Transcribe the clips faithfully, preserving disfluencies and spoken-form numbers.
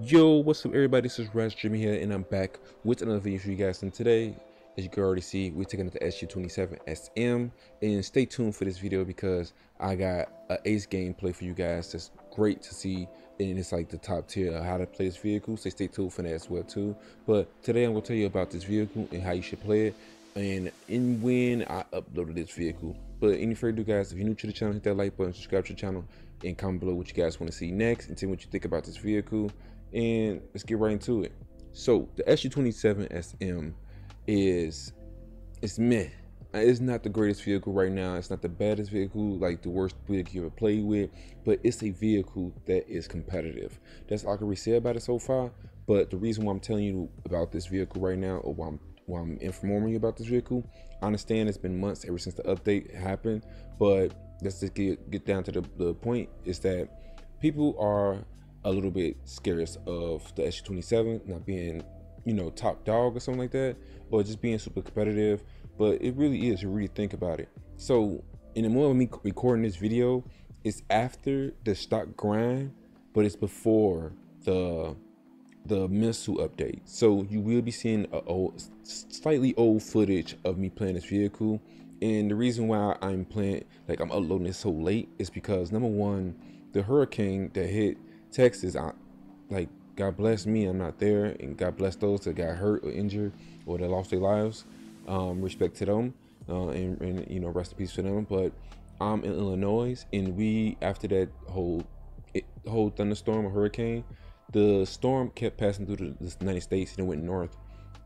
Yo, what's up everybody, this is RisingDreamer here and I'm back with another video for you guys, and today, as you can already see, we're taking it to S U twenty-seven S M, and stay tuned for this video because I got an ace gameplay for you guys that's great to see, and it's like the top tier of how to play this vehicle, so stay tuned for that as well too. But today I'm going to tell you about this vehicle and how you should play it, and in when I uploaded this vehicle. But any further ado guys, if you're new to the channel, hit that like button, subscribe to the channel, and comment below what you guys want to see next and tell me what you think about this vehicle. And let's get right into it. So the S U twenty-seven S M is it's meh. It's not the greatest vehicle right now. It's not the baddest vehicle, like the worst vehicle you ever played with, but it's a vehicle that is competitive. That's all I can really say about it so far. But the reason why I'm telling you about this vehicle right now, or why I'm why I'm informing you about this vehicle, I understand it's been months ever since the update happened, but let's just get get down to the, the point is that people are a little bit scarce of the S U twenty-seven not being, you know, top dog or something like that, or just being super competitive. But it really is, you really think about it. So in the moment of me recording this video, it's after the stock grind, but it's before the the missile update, so you will be seeing a old, slightly old footage of me playing this vehicle. And the reason why I'm playing, like I'm uploading this so late, is because number one, the hurricane that hit Texas, I, like God bless me, I'm not there, and God bless those that got hurt or injured or that lost their lives. Um, respect to them, uh, and, and you know, rest in peace to them. But I'm in Illinois, and we after that whole it, whole thunderstorm or hurricane, the storm kept passing through the, the United States, and it went north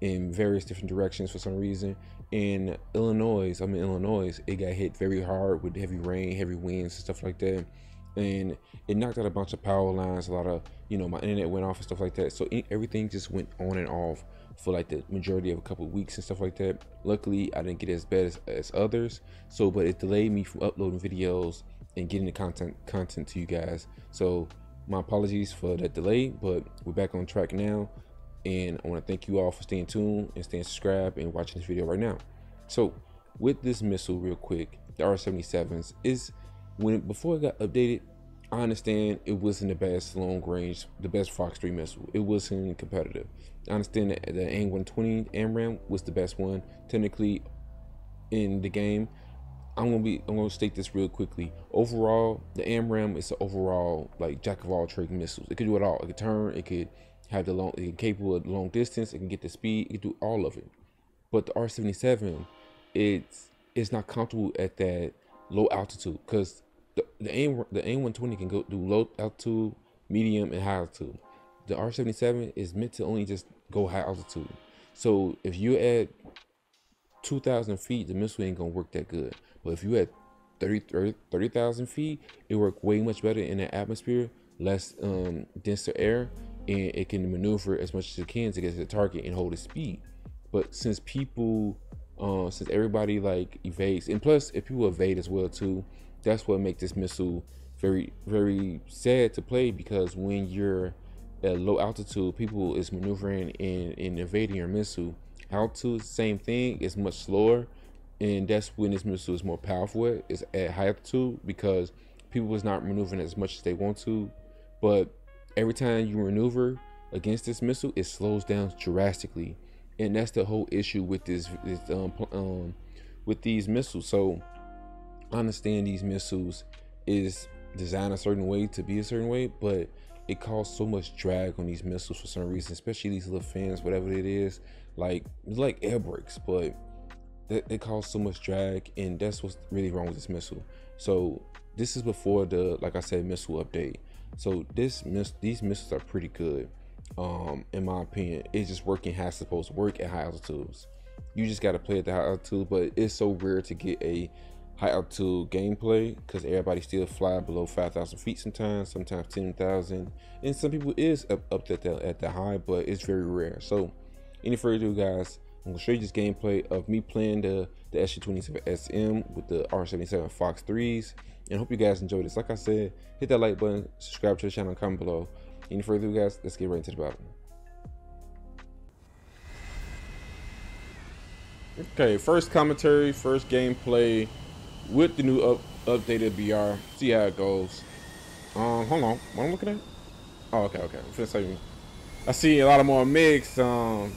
in various different directions for some reason. In Illinois, I'm in Illinois, it got hit very hard with heavy rain, heavy winds, and stuff like that. And it knocked out a bunch of power lines, a lot of, you know, my internet went off and stuff like that. So it, everything just went on and off for like the majority of a couple of weeks and stuff like that. Luckily, I didn't get as bad as, as others. So, but it delayed me from uploading videos and getting the content content to you guys. So my apologies for that delay, but we're back on track now. And I want to thank you all for staying tuned and staying subscribed and watching this video right now. So with this missile real quick, the R seventy-sevens is, when before it got updated, I understand it wasn't the best long range, the best Fox three missile. It wasn't competitive. I understand that the A I M one twenty AMRAAM was the best one technically in the game. I'm gonna be, I'm gonna state this real quickly. Overall, the AMRAAM is the overall like jack of all trade missiles. It could do it all. It could turn. It could have the long. It could capable of long distance. It can get the speed. It could do all of it. But the R seventy-seven, it's it's not comfortable at that low altitude, because The, the aim the A I M one twenty can go do low altitude, medium, and high altitude. The R seventy-seven is meant to only just go high altitude. So if you at two thousand feet, the missile ain't gonna work that good. But if you at thirty thousand feet, it work way much better in the atmosphere, less um, denser air, and it can maneuver as much as it can to get to the target and hold its speed. But since people, uh, since everybody like evades, and plus if people evade as well too, that's what makes this missile very, very sad to play, because when you're at low altitude, people is maneuvering and, and evading your missile. Altitude, same thing, it's much slower, and that's when this missile is more powerful. It's at high altitude because people is not maneuvering as much as they want to. But every time you maneuver against this missile, it slows down drastically, and that's the whole issue with this, this um, um, with these missiles. So I understand these missiles is designed a certain way to be a certain way, but it caused so much drag on these missiles for some reason, especially these little fans, whatever it is, like like air brakes, but it caused so much drag, and that's what's really wrong with this missile. So this is before the, like I said, missile update. So this miss these missiles are pretty good, um, in my opinion. It's just working how it's supposed to work at high altitudes. You just got to play at the high altitude, but it's so rare to get a high altitude gameplay, because everybody still fly below five thousand feet sometimes, sometimes ten thousand, and some people is up, up at the, at the high, but it's very rare. So any further ado guys, I'm gonna show you this gameplay of me playing the, the S U twenty-seven S M with the R seventy-seven Fox threes, and I hope you guys enjoy this. Like I said, hit that like button, subscribe to the channel, comment below. Any further ado guys, let's get right into the battle. Okay, first commentary, first gameplay with the new up, updated B R, see how it goes. Um, hold on, what I'm looking at? Oh, okay, okay. I'm finna say I see a lot of more MiGs. Um,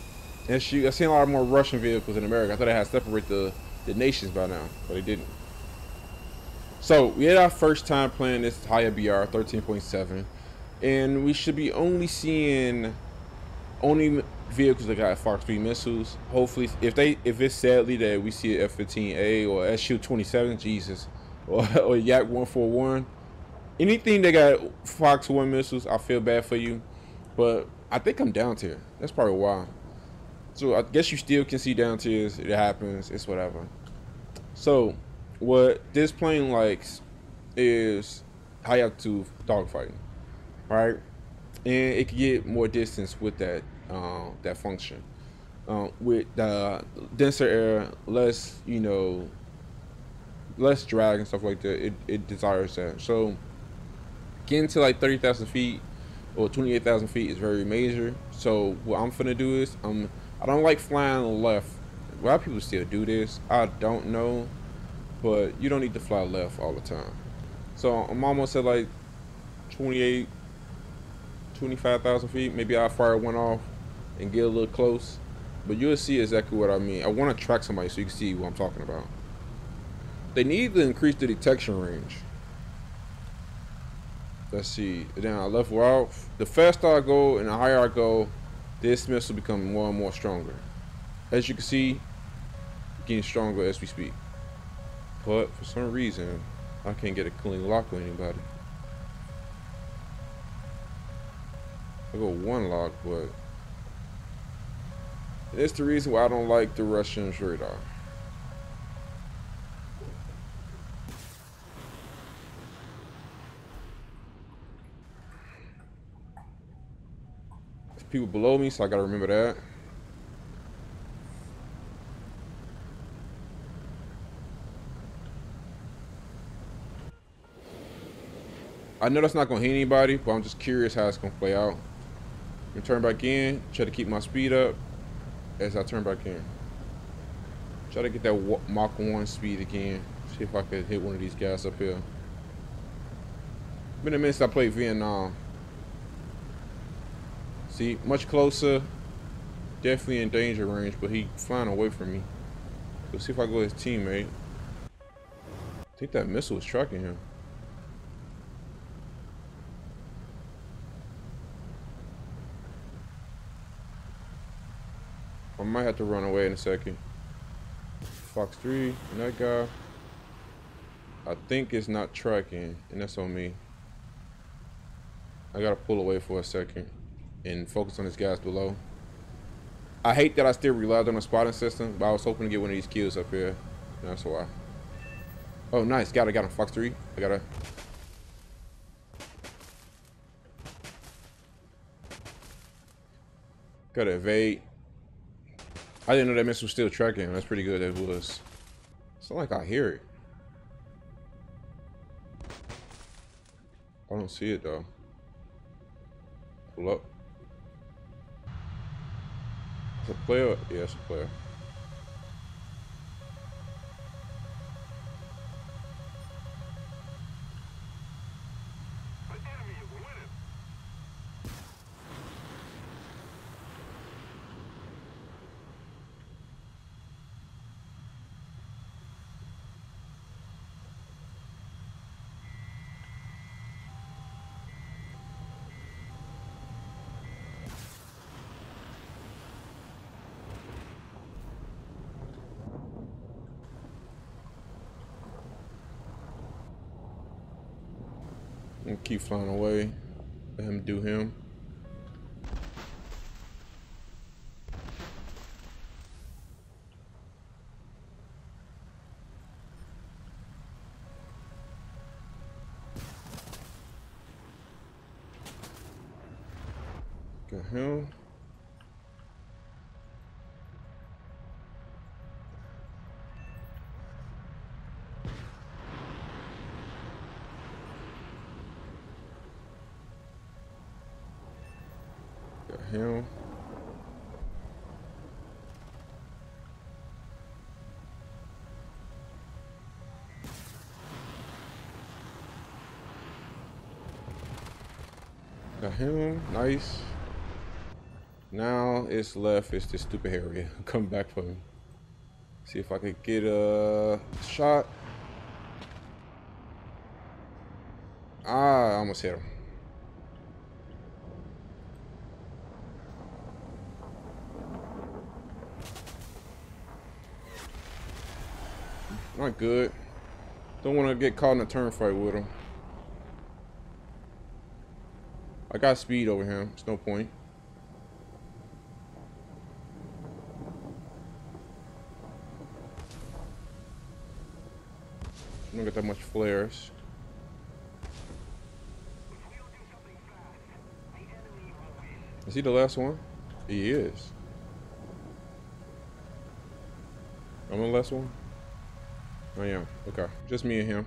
and shoot, I see a lot more Russian vehicles in America. I thought I had to separate the the nations by now, but it didn't. So we had our first time playing this higher B R thirteen point seven, and we should be only seeing only vehicles that got Fox three missiles. Hopefully, if they if it's sadly that we see an F fifteen A or S U twenty-seven, Jesus, or, or Yak one forty-one, anything that got Fox one missiles, I feel bad for you. But I think I'm down tier. That's probably why. So I guess you still can see down tiers. It happens. It's whatever. So what this plane likes is high altitude dogfighting, right? And it can get more distance with that uh, that function. Uh, with the denser air, less you know, less drag and stuff like that. It it desires that. So getting to like thirty thousand feet or twenty-eight thousand feet is very major. So what I'm finna do is I'm. I don't like flying left. A lot of people still do this. I don't know, but you don't need to fly left all the time. So I'm almost at like twenty-eight, twenty-five thousand feet. Maybe I'll fire one off and get a little close, but you'll see exactly what I mean. I want to track somebody so you can see what I'm talking about. They need to increase the detection range. Let's see, then I left out. The faster I go and the higher I go, this missile will become more and more stronger. As you can see, getting stronger as we speak. But for some reason, I can't get a clean lock with anybody. I go one lock, but it's the reason why I don't like the Russian radar. People below me, so I gotta remember that. I know that's not gonna hit anybody, but I'm just curious how it's gonna play out. I'm gonna turn back in, try to keep my speed up as I turn back in. Try to get that Mach one speed again. See if I could hit one of these guys up here. Been a minute since I played Vietnam. See, much closer, definitely in danger range, but he flying away from me. Let's see if I go his teammate. I think that missile is tracking him. I might have to run away in a second. Fox three, and that guy, I think it's not tracking, and that's on me. I gotta pull away for a second and focus on these guys below. I hate that I still relied on the spotting system, but I was hoping to get one of these kills up here. And that's why. Oh, nice. Got it. Got him. Fox three. I got it. Got to evade. I didn't know that missile was still tracking. That's pretty good. That was. It's not like I hear it. I don't see it, though. Pull up. A player? Yeah, it's a player. The enemy is winning. Keep flying away. Let him do him. Got him. Him. Got him. Nice. Now it's left is this stupid Harrier. Come back for me. See if I could get a shot. Ah, I almost hit him. Not good. Don't want to get caught in a turn fight with him. I got speed over him. It's no point. I don't get that much flares. Is he the last one? He is. I'm the last one? I am. Okay. Just me and him.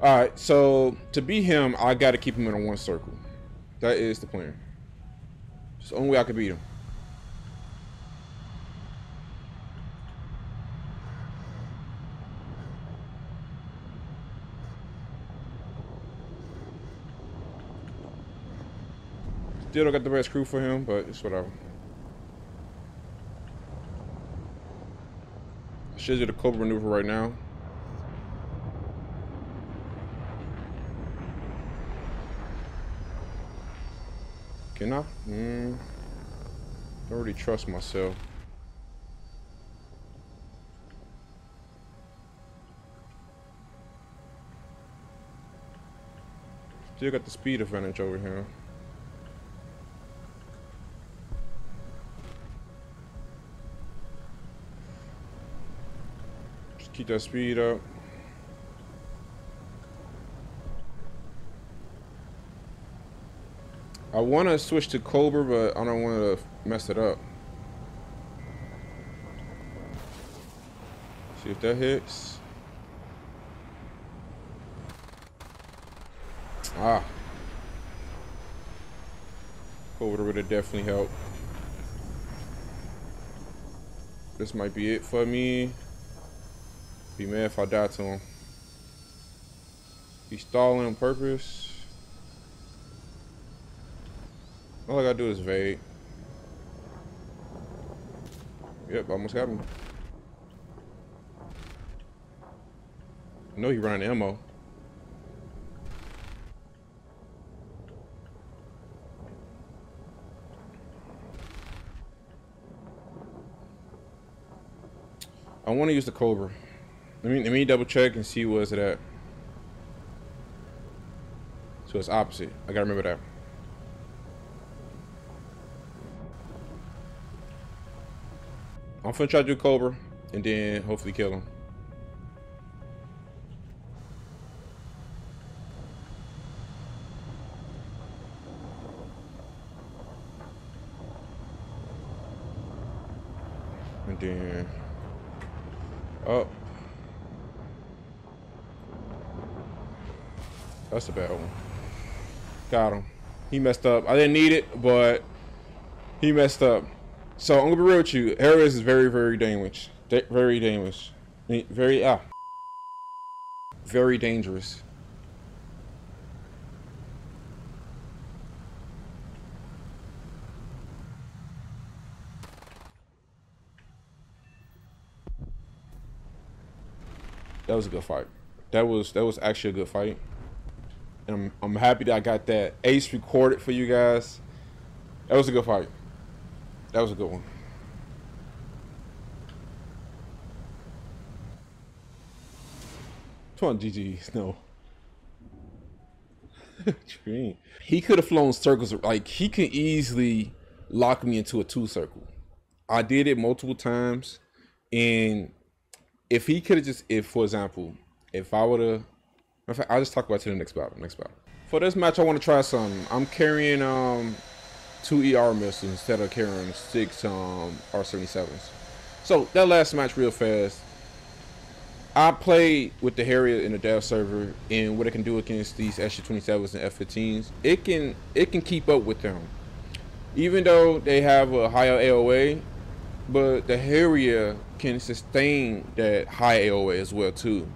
Alright, so to beat him, I gotta keep him in a one circle. That is the plan. It's the only way I could beat him. Still don't got the best crew for him, but it's whatever. Should do the Cobra maneuver right now. Can I? Mm. Don't really trust myself. Still got the speed advantage over here. Keep that speed up. I want to switch to Cobra, but I don't want to mess it up. See if that hits. Ah. Cobra would have definitely helped. This might be it for me. Be mad if I die to him. He's stalling on purpose. All I gotta do is evade. Yep, almost got him. I know he ran ammo. I want to use the Cobra. Let me, let me double check and see where's it at. So it's opposite. I gotta remember that. I'm finna try to do Cobra and then hopefully kill him. And then up. That's a bad one. Got him. He messed up. I didn't need it, but he messed up. So I'm gonna be real with you. Harriers is very, very dangerous. Da very dangerous. Very ah. Very dangerous. That was a good fight. That was that was actually a good fight. And I'm, I'm happy that I got that ace recorded for you guys. That was a good fight. That was a good one. Come on, G Gs, no. He could have flown circles. Like, he could easily lock me into a two circle. I did it multiple times. And if he could have just, if for example, if I would have, in fact, I'll just talk about it in the next battle. Next battle. For this match, I want to try something. I'm carrying um two E R missiles instead of carrying six um R seventy-sevens. So that last match, real fast. I played with the Harrier in the dev server, and what it can do against these S U twenty-sevens and F fifteens, it can it can keep up with them, even though they have a higher A O A. But the Harrier can sustain that high A O A as well too,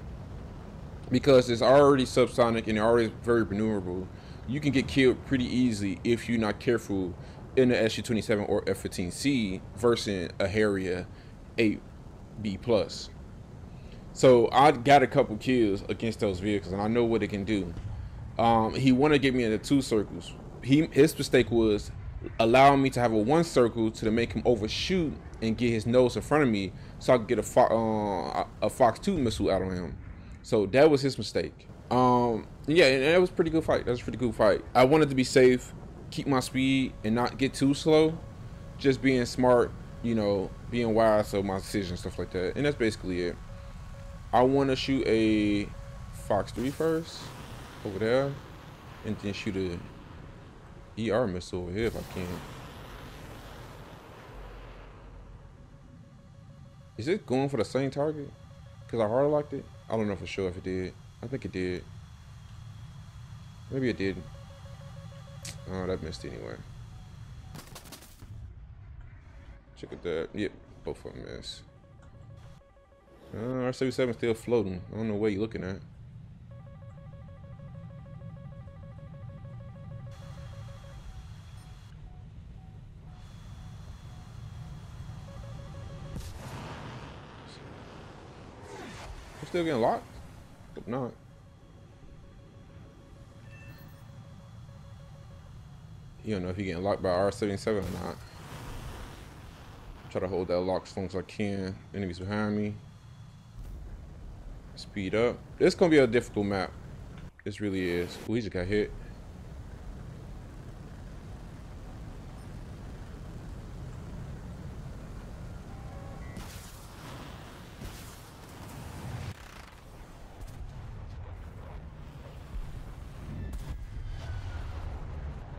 because it's already subsonic and already very maneuverable. you can get killed pretty easily if you're not careful in the S U twenty-seven or F fifteen C versus a Harrier eight B plus. So I got a couple kills against those vehicles, and I know what it can do. Um, he wanted to get me into two circles. He his mistake was allowing me to have a one circle to make him overshoot and get his nose in front of me, so I could get a fo uh, a Fox two missile out on him. So that was his mistake. Um, yeah, and that was a pretty good fight. That was a pretty good fight. I wanted to be safe, keep my speed, and not get too slow. Just being smart, you know, being wise of my decisions, stuff like that. And that's basically it. I want to shoot a Fox three first over there, and then shoot a E R missile over here if I can. Is it going for the same target? Because I hard locked it? I don't know for sure if it did. I think it did. Maybe it didn't. Oh, that missed anyway. Check it out. Yep, both of them missed. Uh, R seventy-seven still floating. I don't know what you're looking at. I'm still getting locked? Hope not. You don't know if you're getting locked by R seventy-seven or not. Try to hold that lock as long as I can. Enemies behind me. Speed up. This is gonna be a difficult map. This really is. Ooh, he just got hit.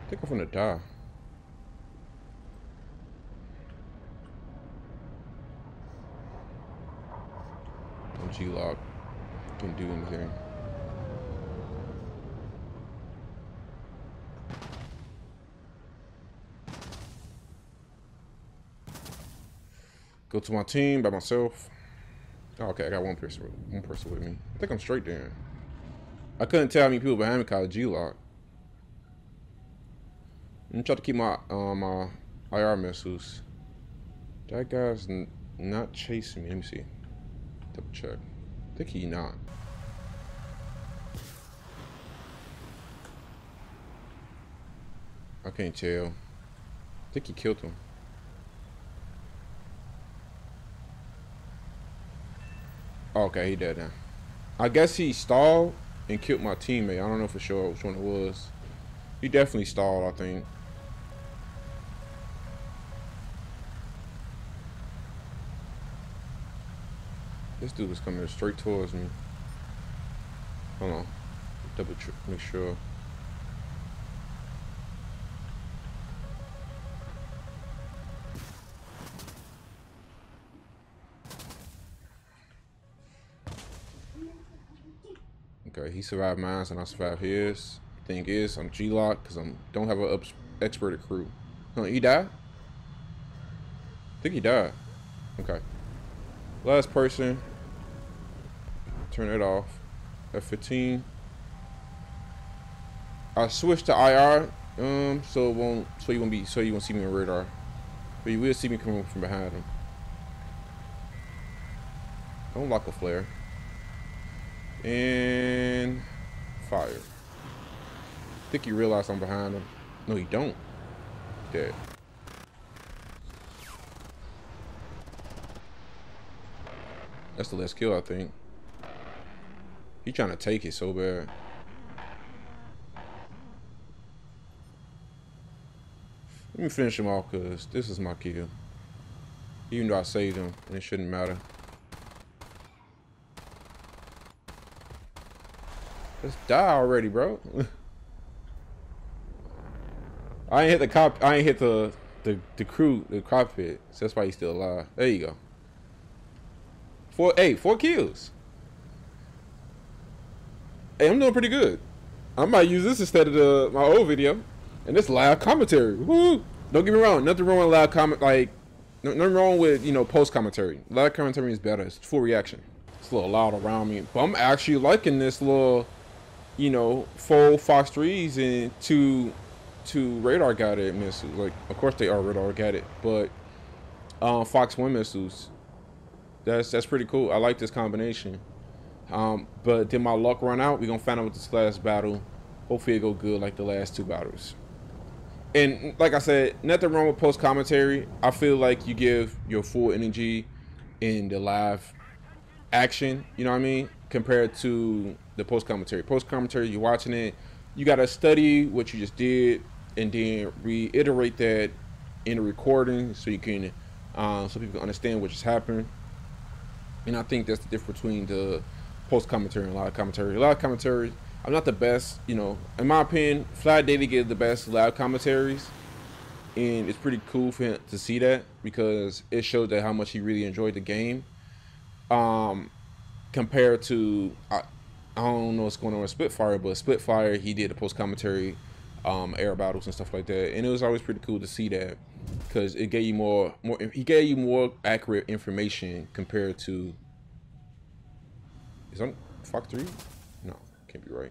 I think I'm gonna die. I'm G-locked. Can't do anything. Go to my team by myself. Oh, okay, I got one person, one person with me. I think I'm straight there. I couldn't tell how many people behind me cause of G-lock. I'm trying to keep my um uh, I R missiles. That guy's n not chasing me. Let me see. Double check. I think he not. I can't tell. I think he killed him. Okay, he dead now. I guess he stalled and killed my teammate. I don't know for sure which one it was. He definitely stalled, I think. This dude was coming straight towards me. Hold on. Double check, make sure. Okay, he survived mine and I survived his. Thing is, I'm G-locked because I don't have an expert crew. Huh, he died? I think he died. Okay. Last person. Turn it off. F fifteen. I switched to I R, um, so it won't, so you won't be, so you won't see me on radar, but you will see me coming from behind him. Don't lock a flare. And fire. I think you realize I'm behind him. No, you don't. Dead. That's the last kill, I think. He trying to take it so bad. Let me finish him off, because this is my kill. Even though I saved him, and it shouldn't matter. Let's die already, bro. I ain't hit the cop. I ain't hit the, the, the crew, the cockpit. So that's why he's still alive. There you go. Four, hey, four kills. Hey, I'm doing pretty good. I might use this instead of the, my old video, and this live commentary. Woo! Don't get me wrong. Nothing wrong with live comment. Like, no, nothing wrong with you know post commentary. Live commentary is better. It's full reaction. It's a little loud around me, but I'm actually liking this little you know, full Fox threes and two two radar guided missiles. Like, of course they are radar guided, but um, Fox one missiles. That's that's pretty cool. I like this combination. Um, but did my luck run out? We're gonna find out with this last battle. Hopefully it go good like the last two battles. And like I said, nothing wrong with post commentary. I feel like you give your full energy in the live action, you know what I mean, compared to the post commentary. Post commentary, you're watching it, you gotta study what you just did and then reiterate that in the recording so you can uh, so people can understand what just happened. And I think that's the difference between the post commentary and live commentary. A lot of commentary, I'm not the best, you know, in my opinion, Fly Daily gives the best live commentaries, and it's pretty cool for him to see that because it shows that how much he really enjoyed the game. Um, compared to, I, I don't know what's going on with Spitfire, but Spitfire, he did the post commentary, um, air battles and stuff like that, and it was always pretty cool to see that because it gave you more, more, he gave you more accurate information compared to. Is on Fox three? No, can't be right.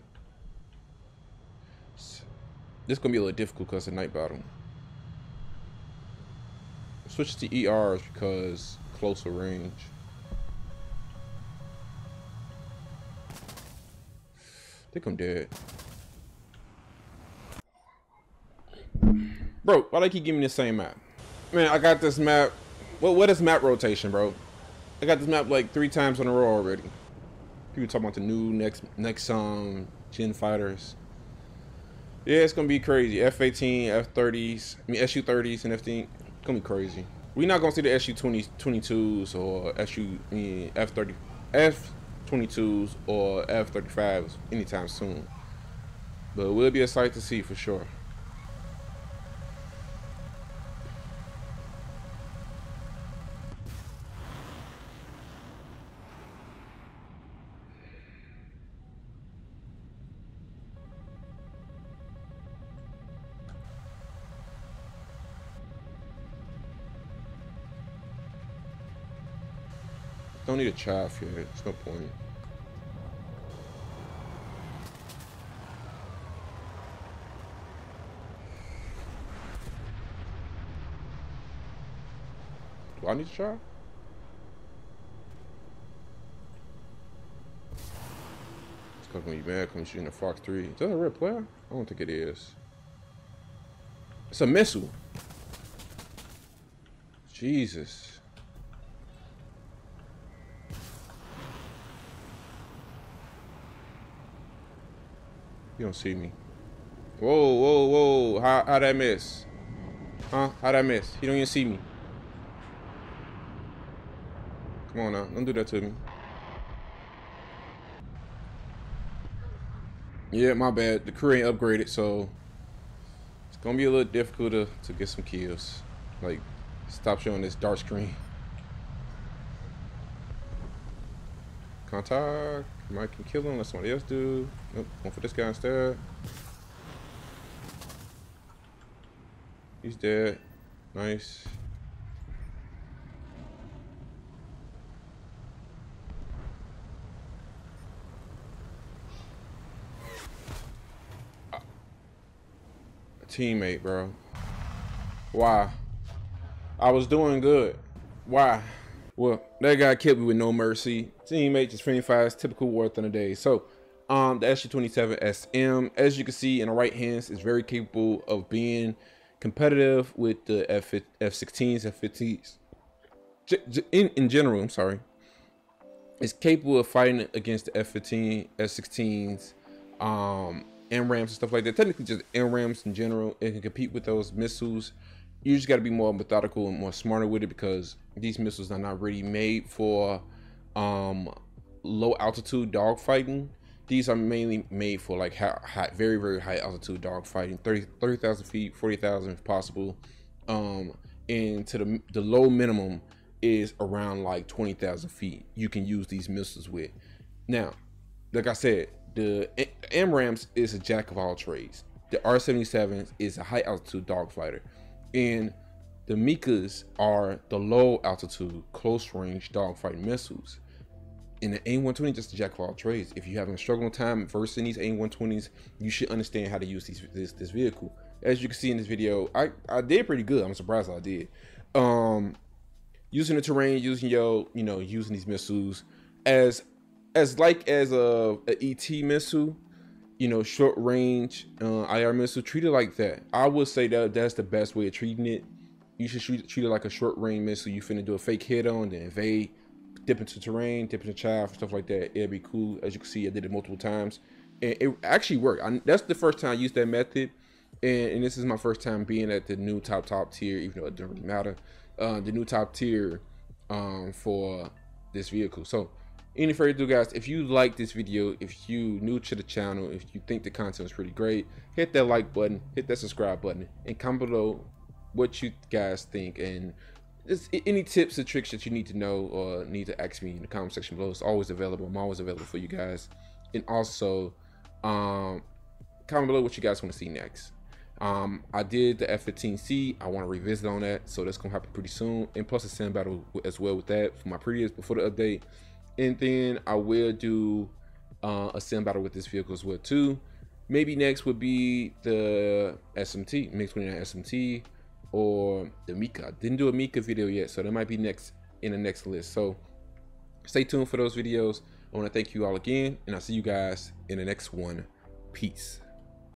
This is gonna be a little difficult because it's a night battle. Switch to E Rs because closer range. I think I'm dead. Bro, why they keep giving me the same map? Man, I got this map. What, what is map rotation, bro? I got this map like three times in a row already. People talking about the new next next um gen fighters. Yeah, it's gonna be crazy. F eighteen, F thirties, I mean S U thirties and F fifteen. It's gonna be crazy. We're not gonna see the S U twenty-twos or S U I mean, F thirty, F twenty-twos or F thirty-fives anytime soon. But it will be a sight to see for sure. Don't need a chaff here, it's no point. Do I need a chaff? It's gonna be bad when you're shooting a Fox three. Is that a red player? I don't think it is. It's a missile. Jesus. You don't see me. Whoa, whoa, whoa. How, how'd I miss? Huh? How'd I miss? You don't even see me. Come on now. Don't do that to me. Yeah, my bad. The crew ain't upgraded, so it's gonna be a little difficult to, to get some kills. Like, stop showing this dark screen. Contact. Mike can kill him, let somebody else do. Nope, one for this guy instead. He's dead. Nice. Uh, a teammate, bro. Why? I was doing good. Why? Well, that guy killed me with no mercy. Teammate just friendly fires, typical war thunder day. So, um, the S U twenty-seven S M, as you can see in the right hands, is very capable of being competitive with the F sixteens, F fifteens. In, in general, I'm sorry. It's capable of fighting against the F fifteen, F sixteens, um, AMRAAMs and stuff like that. Technically just AMRAAMs in general. It can compete with those missiles. You just got to be more methodical and more smarter with it because these missiles are not really made for um, low altitude dogfighting. These are mainly made for like high, high, very, very high altitude dogfighting, thirty thousand feet, forty thousand if possible. Um, and to the, the low minimum is around like twenty thousand feet you can use these missiles with. Now, like I said, the AMRAAMs is a jack of all trades. The R seventy-seven is a high altitude dogfighter. And the Micas are the low altitude, close range dogfight missiles. in the A I M one twenty, just the jack of all trades. If you're having a struggling time versing these A I M one twenties, you should understand how to use these, this this vehicle. As you can see in this video, I I did pretty good. I'm surprised I did. Um, using the terrain, using your you know using these missiles as as like as a, a E T missile, you know, short range uh, I R missile. Treat it like that. I would say that that's the best way of treating it. You should treat, treat it like a short range missile. You finna do a fake hit on, then evade, dip into terrain, dip into chaff, stuff like that. It'd be cool. As you can see, I did it multiple times, and it actually worked. I, that's the first time I used that method, and, and this is my first time being at the new top top tier, even though it doesn't really matter. Uh, the new top tier um, for this vehicle. So, any further ado, guys, if you like this video, if you new to the channel, if you think the content is pretty great, hit that like button, hit that subscribe button, and comment below what you guys think and It's any tips or tricks that you need to know or need to ask me in the comment section below. It's always available. I'm always available for you guys. And also, um, comment below what you guys want to see next. Um, I did the F fifteen C. I want to revisit on that, so that's gonna happen pretty soon. And plus a sand battle as well with that for my previous before the update. And then I will do uh, a sand battle with this vehicle as well too. Maybe next would be the S M T, MiG twenty-nine S M T. Or the Mika. I didn't do a Mika video yet, so that might be next in the next list. So stay tuned for those videos. I want to thank you all again, and I'll see you guys in the next one. Peace.